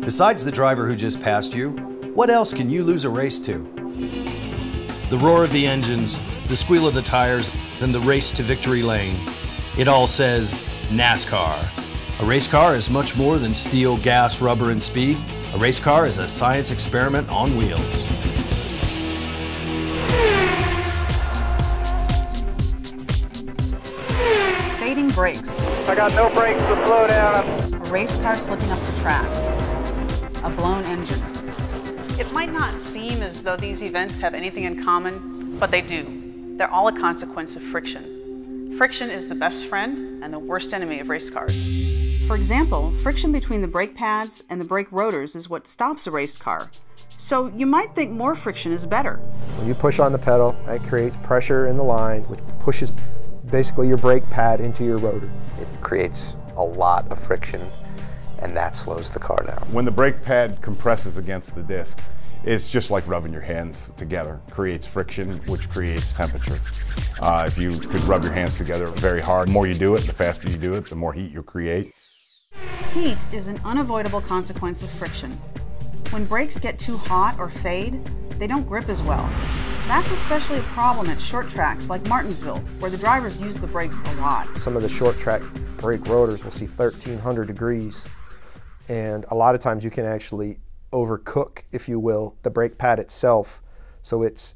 Besides the driver who just passed you, what else can you lose a race to? The roar of the engines, the squeal of the tires, and the race to victory lane. It all says NASCAR. A race car is much more than steel, gas, rubber, and speed. A race car is a science experiment on wheels. Fading brakes. I got no brakes to slow down. A race car slipping up the track. A blown engine. It might not seem as though these events have anything in common, but they do. They're all a consequence of friction. Friction is the best friend and the worst enemy of race cars. For example, friction between the brake pads and the brake rotors is what stops a race car. So you might think more friction is better. When you push on the pedal, it creates pressure in the line, which pushes basically your brake pad into your rotor. It creates a lot of friction, and that slows the car down. When the brake pad compresses against the disc, it's just like rubbing your hands together. It creates friction, which creates temperature. If you could rub your hands together very hard, the more you do it, the faster you do it, the more heat you create. Heat is an unavoidable consequence of friction. When brakes get too hot or fade, they don't grip as well. That's especially a problem at short tracks like Martinsville, where the drivers use the brakes a lot. Some of the short track brake rotors will see 1,300 degrees. And a lot of times you can actually overcook, if you will, the brake pad itself, so its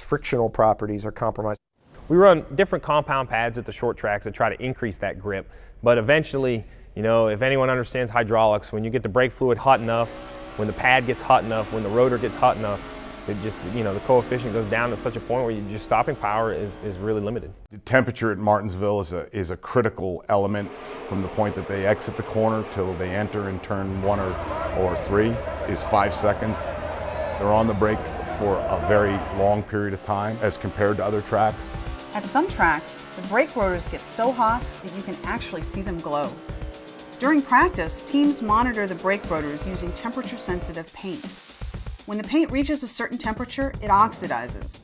frictional properties are compromised. We run different compound pads at the short tracks to try to increase that grip, but eventually, you know, if anyone understands hydraulics, when you get the brake fluid hot enough, when the pad gets hot enough, when the rotor gets hot enough, it just, you know, the coefficient goes down to such a point where your just stopping power is really limited. The temperature at Martinsville is a critical element. From the point that they exit the corner till they enter in turn one or three is 5 seconds. They're on the brake for a very long period of time as compared to other tracks. At some tracks, the brake rotors get so hot that you can actually see them glow. During practice, teams monitor the brake rotors using temperature-sensitive paint. When the paint reaches a certain temperature, it oxidizes.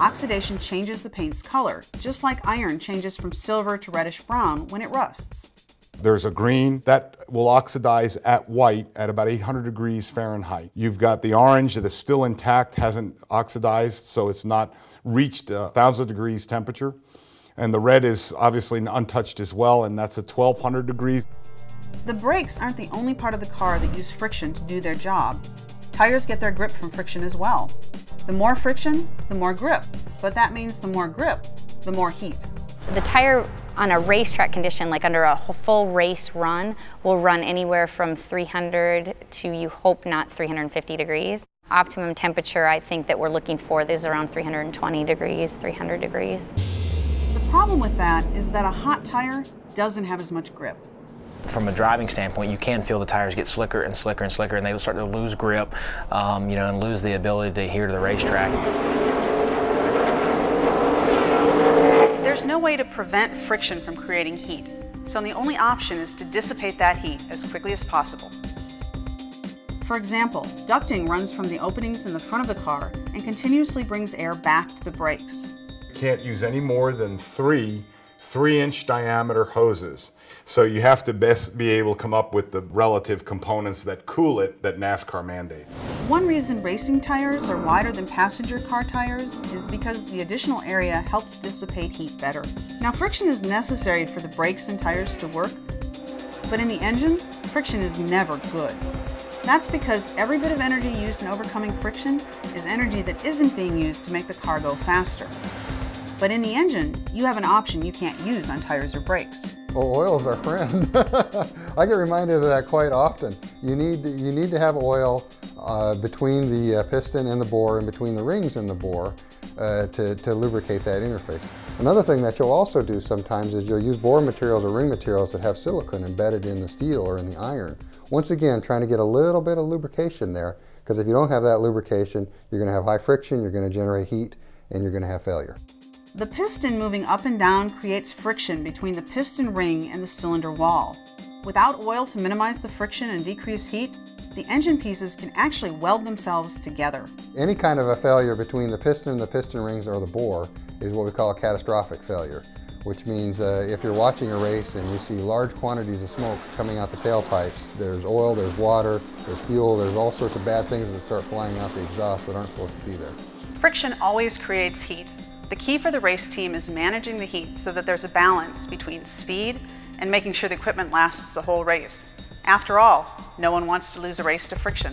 Oxidation changes the paint's color, just like iron changes from silver to reddish-brown when it rusts. There's a green that will oxidize at white at about 800 degrees Fahrenheit. You've got the orange that is still intact, hasn't oxidized, so it's not reached 1,000 degrees temperature. And the red is obviously untouched as well, and that's at 1,200 degrees. The brakes aren't the only part of the car that use friction to do their job. Tires get their grip from friction as well. The more friction, the more grip. But that means the more grip, the more heat. The tire on a racetrack condition, like under a full race run, will run anywhere from 300 to, you hope not, 350 degrees. Optimum temperature I think that we're looking for is around 320 degrees, 300 degrees. The problem with that is that a hot tire doesn't have as much grip. From a driving standpoint, you can feel the tires get slicker and slicker and slicker, and they will start to lose grip, you know, and lose the ability to adhere to the racetrack. There's no way to prevent friction from creating heat, so the only option is to dissipate that heat as quickly as possible. For example, ducting runs from the openings in the front of the car and continuously brings air back to the brakes. You can't use any more than three-inch diameter hoses. So you have to be able to come up with the relative components that cool it that NASCAR mandates. One reason racing tires are wider than passenger car tires is because the additional area helps dissipate heat better. Now, friction is necessary for the brakes and tires to work, but in the engine, friction is never good. That's because every bit of energy used in overcoming friction is energy that isn't being used to make the car go faster. But in the engine, you have an option you can't use on tires or brakes. Well, oil's our friend. I get reminded of that quite often. You need to have oil between the piston and the bore and between the rings and the bore to lubricate that interface. Another thing that you'll also do sometimes is you'll use bore materials or ring materials that have silicone embedded in the steel or in the iron. Once again, trying to get a little bit of lubrication there, because if you don't have that lubrication, you're going to have high friction, you're going to generate heat, and you're going to have failure. The piston moving up and down creates friction between the piston ring and the cylinder wall. Without oil to minimize the friction and decrease heat, the engine pieces can actually weld themselves together. Any kind of a failure between the piston and the piston rings or the bore is what we call a catastrophic failure, which means if you're watching a race and you see large quantities of smoke coming out the tailpipes, there's oil, there's water, there's fuel, there's all sorts of bad things that start flying out the exhaust that aren't supposed to be there. Friction always creates heat. The key for the race team is managing the heat so that there's a balance between speed and making sure the equipment lasts the whole race. After all, no one wants to lose a race to friction.